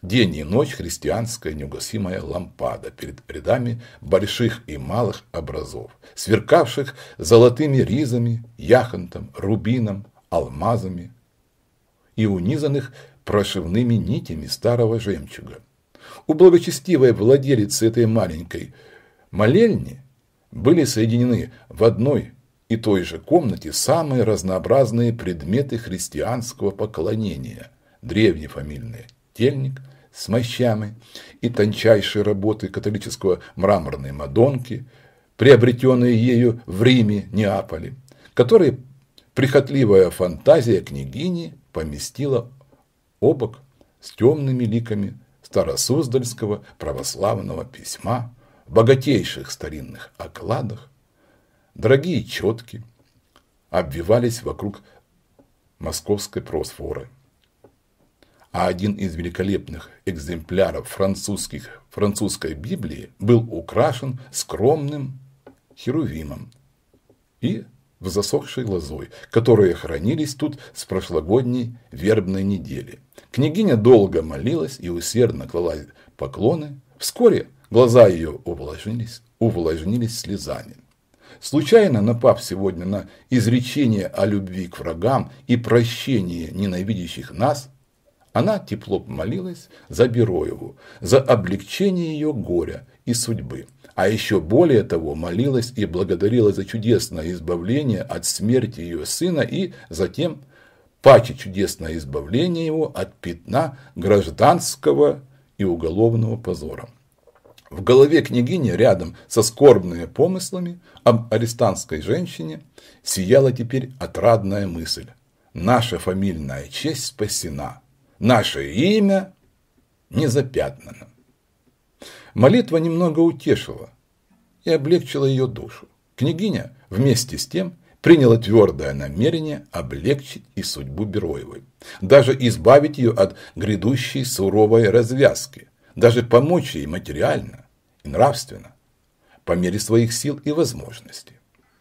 день и ночь христианская неугасимая лампада перед рядами больших и малых образов, сверкавших золотыми ризами, яхонтом, рубином, алмазами и унизанных прошивными нитями старого жемчуга. У благочестивой владелицы этой маленькой молельни были соединены в одной и той же комнате самые разнообразные предметы христианского поклонения, древний фамильный тельник с мощами и тончайшей работы католического мраморной Мадонки, приобретенной ею в Риме, Неаполе, которые прихотливая фантазия княгини поместила обок с темными ликами старосуздальского православного письма в богатейших старинных окладах. Дорогие четки обвивались вокруг московской просфоры, а один из великолепных экземпляров французской Библии был украшен скромным херувимом и засохшей лозой, которые хранились тут с прошлогодней вербной недели. Княгиня долго молилась и усердно клала поклоны. Вскоре глаза ее увлажнились слезами. Случайно напав сегодня на изречение о любви к врагам и прощении ненавидящих нас, она тепло молилась за Бероеву, за облегчение ее горя и судьбы. А еще более того, молилась и благодарила за чудесное избавление от смерти ее сына и затем паче чудесное избавление его от пятна гражданского и уголовного позора. В голове княгини рядом со скорбными помыслами об арестантской женщине сияла теперь отрадная мысль. Наша фамильная честь спасена. Наше имя не запятнано. Молитва немного утешила и облегчила ее душу. Княгиня вместе с тем приняла твердое намерение облегчить и судьбу Бероевой, даже избавить ее от грядущей суровой развязки, даже помочь ей материально и нравственно. по мере своих сил и возможностей,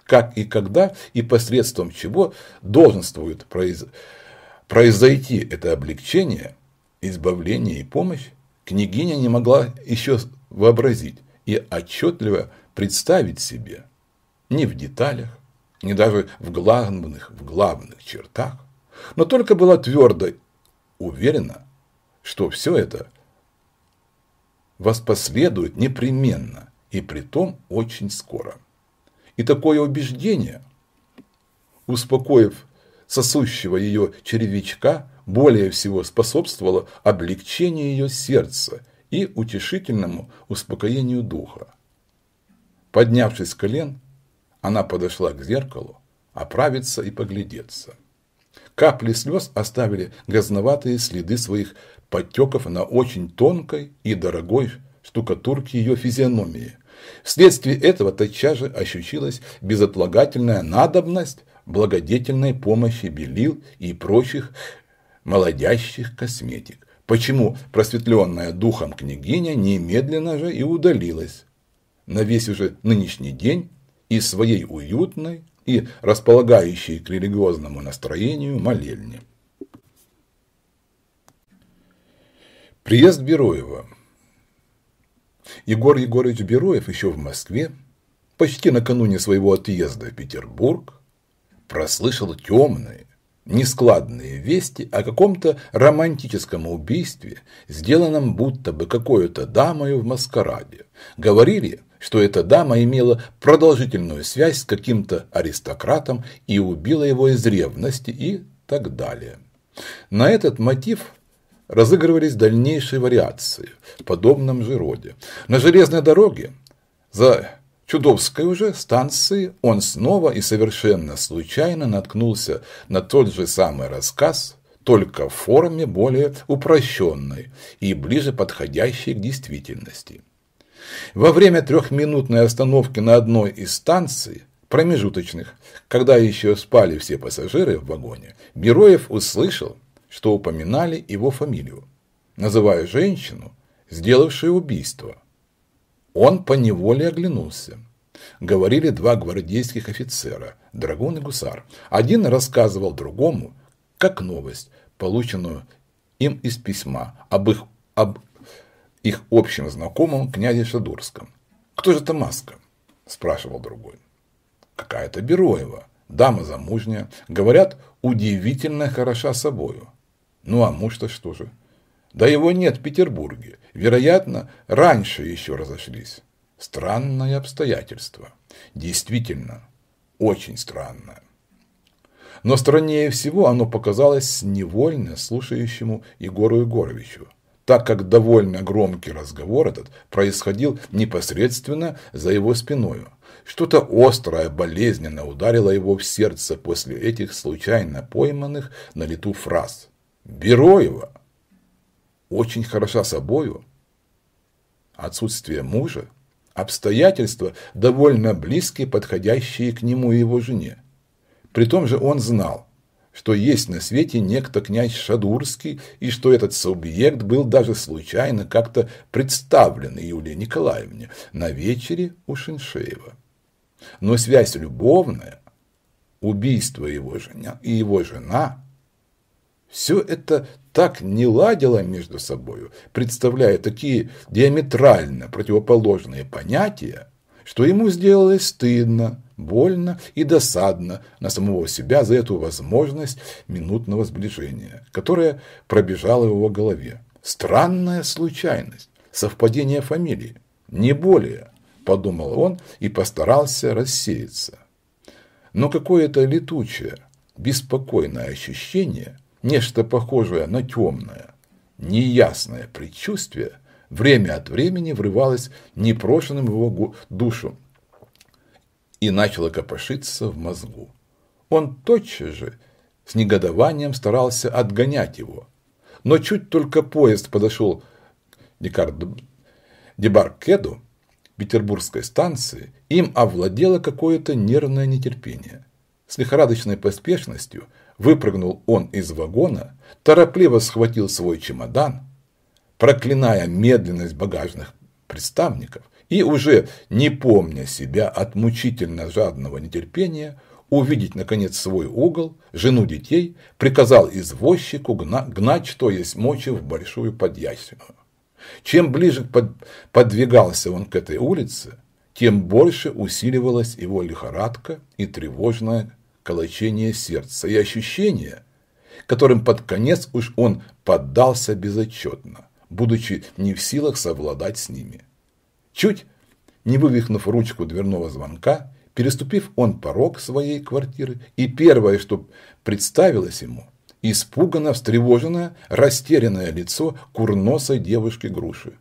как и когда и посредством чего долженствует произойти это облегчение, избавление и помощь, княгиня не могла еще вообразить и отчетливо представить себе, ни в деталях, ни даже в главных чертах, но только была твердо уверена, что все это воспоследует непременно, и притом очень скоро. И такое убеждение, успокоив сосущего ее червячка, более всего способствовало облегчению ее сердца и утешительному успокоению духа. Поднявшись с колен, она подошла к зеркалу оправиться и поглядеться. Капли слез оставили грязноватые следы своих подтеков на очень тонкой и дорогой штукатурке ее физиономии. Вследствие этого тотчас же ощутилась безотлагательная надобность благодетельной помощи белил и прочих молодящих косметик, почему просветленная духом княгиня немедленно же и удалилась на весь уже нынешний день из своей уютной и располагающей к религиозному настроению молельни. Приезд Бероева. Егор Егорович Бероев еще в Москве, почти накануне своего отъезда в Петербург, прослышал темные, нескладные вести о каком-то романтическом убийстве, сделанном будто бы какой-то дамою в маскараде. Говорили, что эта дама имела продолжительную связь с каким-то аристократом и убила его из ревности и так далее. На этот мотив разыгрывались дальнейшие вариации в подобном же роде. На железной дороге за Чудовской уже станции он снова и совершенно случайно наткнулся на тот же самый рассказ, только в форме более упрощенной и ближе подходящей к действительности. Во время трехминутной остановки на одной из станций, промежуточных, когда еще спали все пассажиры в вагоне, Бероев услышал, что упоминали его фамилию, называя женщину, сделавшую убийство. Он поневоле оглянулся. Говорили два гвардейских офицера, драгун и гусар. Один рассказывал другому, как новость, полученную им из письма, об их общим знакомом князе Шадурском. «Кто же это Маска?» – спрашивал другой. «Какая-то Бероева, дама замужняя, говорят, удивительно хороша собою. Ну а муж-то что же? Да его нет в Петербурге, вероятно, раньше еще разошлись. Странное обстоятельство, действительно, очень странное». Но страннее всего оно показалось невольно слушающему Егору Егоровичу, так как довольно громкий разговор этот происходил непосредственно за его спиною. Что-то острое, болезненно ударило его в сердце после этих случайно пойманных на лету фраз. «Бероева очень хороша собою, отсутствие мужа, обстоятельства, довольно близкие, подходящие к нему и его жене. При том же он знал, что есть на свете некто князь Шадурский, и что этот субъект был даже случайно как-то представлен Юлии Николаевне на вечере у Шиншеева. Но связь любовная, убийство его жена и его жена, все это так не ладило между собою, представляя такие диаметрально противоположные понятия, что ему сделалось стыдно, больно и досадно на самого себя за эту возможность минутного сближения, которая пробежала в его голове. Странная случайность, совпадение фамилий, не более, подумал он и постарался рассеяться. Но какое-то летучее, беспокойное ощущение, нечто похожее на темное, неясное предчувствие, время от времени врывалось непрошенным в его душу и начало копошиться в мозгу. Он тотчас же с негодованием старался отгонять его. Но чуть только поезд подошел к дебаркеду петербургской станции, им овладело какое-то нервное нетерпение. С лихорадочной поспешностью выпрыгнул он из вагона, торопливо схватил свой чемодан, проклиная медленность багажных приставников и, уже не помня себя от мучительно жадного нетерпения увидеть, наконец, свой угол, жену, детей, приказал извозчику гнать, что есть мочи, в Большую Подьячную. Чем ближе подвигался он к этой улице, тем больше усиливалась его лихорадка и тревожное колочение сердца, и ощущение, которым под конец уж он поддался безотчетно, будучи не в силах совладать с ними. Чуть не вывихнув ручку дверного звонка, переступив он порог своей квартиры, и первое, что представилось ему, испуганно встревоженное, растерянное лицо курносой девушки Груши,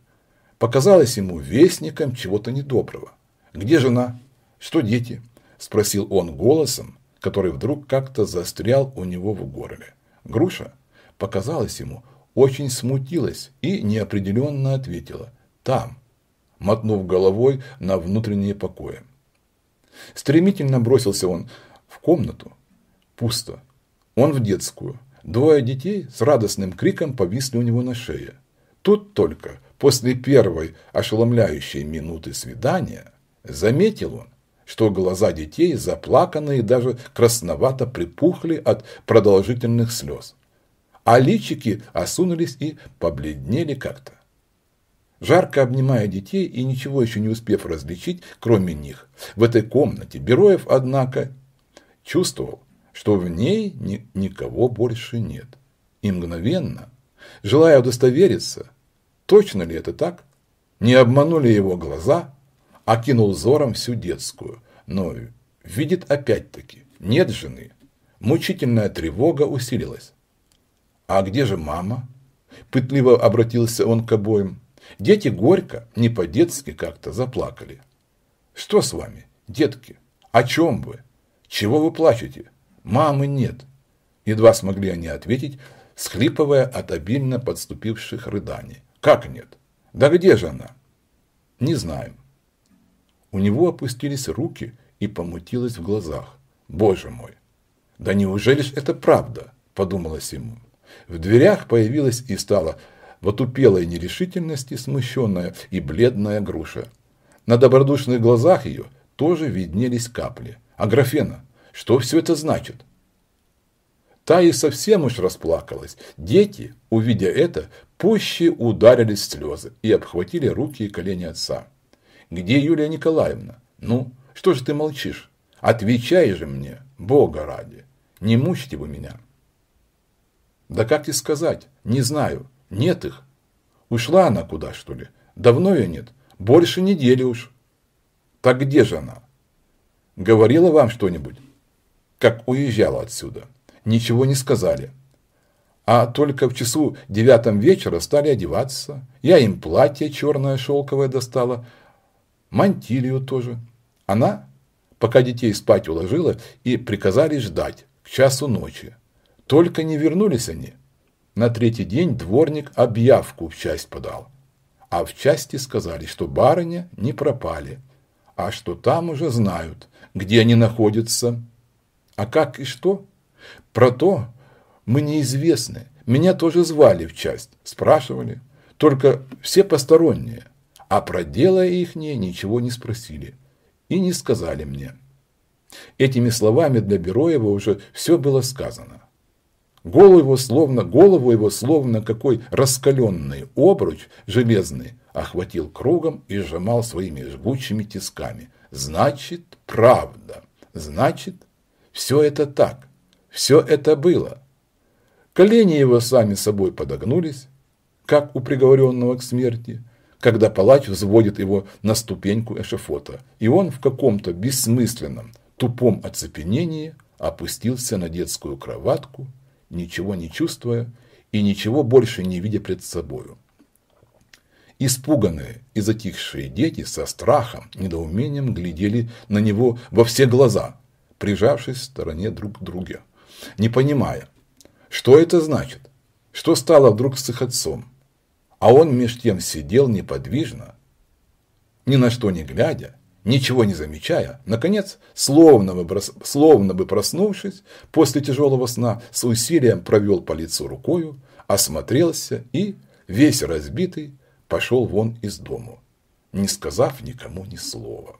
показалось ему вестником чего-то недоброго. «Где жена? Что дети?» – спросил он голосом, который вдруг как-то застрял у него в горле. Груша, показалось ему, очень смутилась и неопределенно ответила: «Там», мотнув головой на внутренние покои. Стремительно бросился он в комнату. Пусто. Он в детскую. Двое детей с радостным криком повисли у него на шее. Тут только, после первой ошеломляющей минуты свидания, заметил он, что глаза детей заплаканы и даже красновато припухли от продолжительных слез, а личики осунулись и побледнели как-то. Жарко обнимая детей и ничего еще не успев различить, кроме них, в этой комнате, Бероев, однако, чувствовал, что в ней никого больше нет. И мгновенно, желая удостовериться, точно ли это так, не обманули его глаза, окинул взором всю детскую, но видит опять-таки: нет жены. Мучительная тревога усилилась. «А где же мама?» – пытливо обратился он к обоим. Дети горько, не по-детски как-то, заплакали. «Что с вами, детки? О чем вы? Чего вы плачете? Мамы нет!» Едва смогли они ответить, схлипывая от обильно подступивших рыданий. «Как нет? Да где же она?» «Не знаем». У него опустились руки и помутилось в глазах. «Боже мой! Да неужели ж это правда?» – подумалось ему. В дверях появилась и стала в отупелой нерешительности смущенная и бледная Груша. На добродушных глазах ее тоже виднелись капли. «Аграфена, что все это значит?» Та и совсем уж расплакалась. Дети, увидя это, пуще ударились в слезы и обхватили руки и колени отца. «Где Юлия Николаевна? Ну, что же ты молчишь? Отвечай же мне, Бога ради! Не мучьте вы меня!» «Да как и сказать? Не знаю. Нет их. Ушла она куда, что ли? Давно ее нет. Больше недели уж». «Так где же она? Говорила вам что-нибудь, как уезжала отсюда?» «Ничего не сказали. А только в часу 9 вечера стали одеваться. Я им платье черное шелковое достала, мантилью тоже. Она, пока детей спать уложила, и приказали ждать к часу ночи. Только не вернулись они. На третий день дворник объявку в часть подал, а в части сказали, что барыня не пропали, а что там уже знают, где они находятся. А как и что? Про то мы неизвестны. Меня тоже звали в часть, спрашивали, только все посторонние, а про дело ихнее ничего не спросили и не сказали мне». Этими словами для Бероева уже все было сказано. Голову его словно какой раскаленный обруч железный охватил кругом и сжимал своими жгучими тисками. «Значит, правда. Значит, все это так. Все это было». Колени его сами собой подогнулись, как у приговоренного к смерти, когда палач взводит его на ступеньку эшафота, и он в каком-то бессмысленном, тупом оцепенении опустился на детскую кроватку, ничего не чувствуя и ничего больше не видя пред собою. Испуганные и затихшие дети со страхом, недоумением глядели на него во все глаза, прижавшись в стороне друг к другу, не понимая, что это значит, что стало вдруг с их отцом. А он меж тем сидел неподвижно, ни на что не глядя, ничего не замечая. Наконец, словно бы проснувшись после тяжелого сна, с усилием провел по лицу рукою, осмотрелся и, весь разбитый, пошел вон из дому. не сказав никому ни слова.